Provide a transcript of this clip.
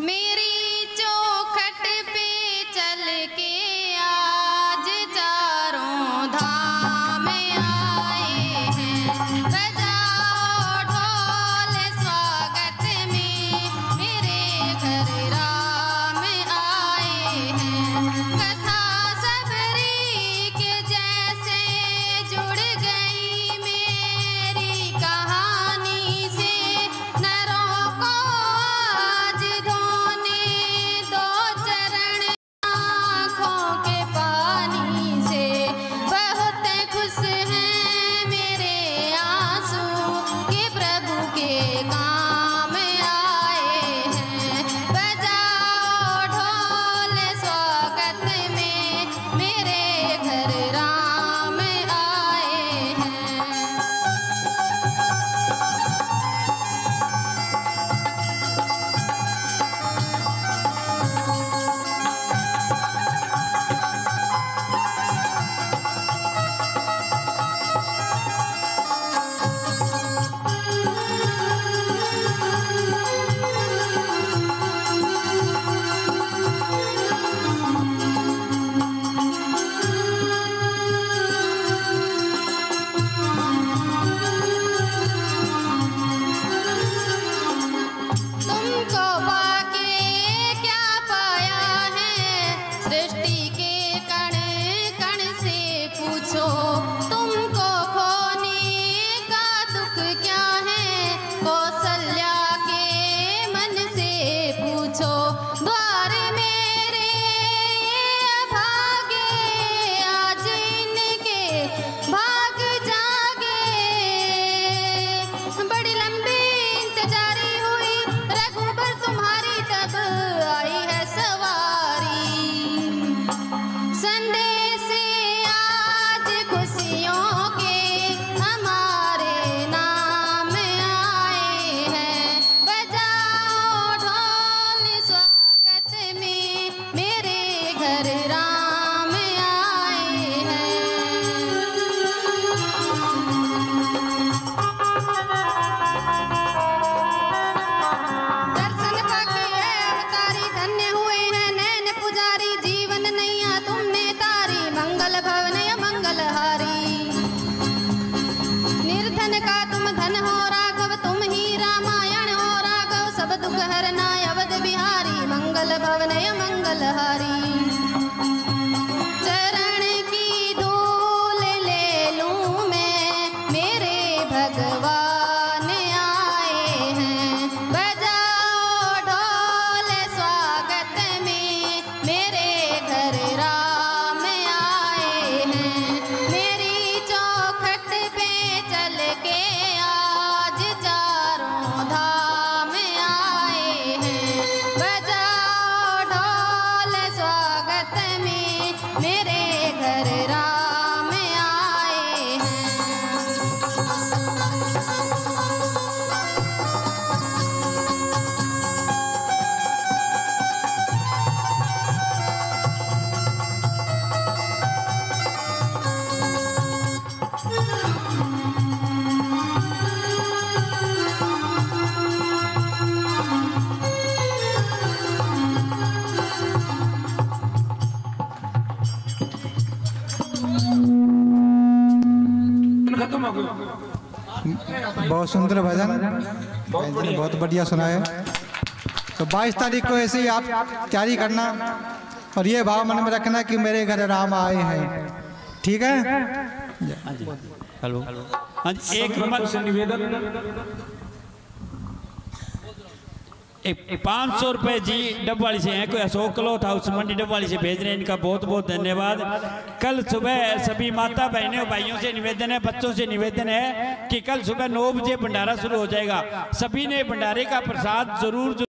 मेरी चौखट पे चल के आज चारों धाम आए हैं। बजाओ ढोल स्वागत में मेरे घर राम आए हैं। कथा सबरी के जैसे जुड़ गई मेरी कहानी से, नरों को आज धोने दो चरण आँखों के पानी से। बहुत खुश हैं मेरे आंसू कि प्रभु के काम आए हैं। बजाओ ढोल स्वागत में मेरे घर राम आए हैं। तुमको पाके क्या पाया है, सृष्टि के कण कण से पूछो। तुमको खोने का दुख क्या है, कौशल्या के मन से पूछो। द्वार मेरे भागे आज इनके भाग जागे। बड़ी लंबी इंतजारी हुई रघुबर तुम्हारी, तब आई है सवारी। संदेश आज खुशियों के हमारे नाम आए हैं। बजाओ ढोल स्वागत में मेरे घर राम आए हैं। दर्शन पाके है अवतारी, धन्य हुए हैं नैन पुजारी। जीवन नैया तुमने तारी, मंगल भवन मंगलहारी। निर्धन का तुम धन हो राघव, तुम ही रामायण हो राघव। सब दुख हरना अवध बिहारी, मंगल भवन मंगलहारी। चरण की धूल ले लूं मैं, मेरे भगवान आए हैं। बजाओ ढोल स्वागत में मेरे घर राम आए हैं। मेरी चौखट पे चल के आज चारों धाम आए हैं। बजाओ ढोल स्वागत में मेरे घर राम आए हैं। बहुत सुंदर भजन, बहुत बढ़िया सुनाया। तो 22 तारीख को ऐसे ही आप तैयारी करना और ये भाव मन में रखना कि मेरे घर राम आए हैं। ठीक है। हेलो, एक निवेदन, 500 रुपये जी डबवाली से हैं, कोई अशोक क्लॉथ हाउस मंडी डबवाली से भेज रहे हैं, इनका बहुत बहुत धन्यवाद। कल सुबह सभी माता बहनों भाइयों से निवेदन है, बच्चों से निवेदन है कि कल सुबह 9 बजे भंडारा शुरू हो जाएगा। सभी ने भंडारे का प्रसाद जरूर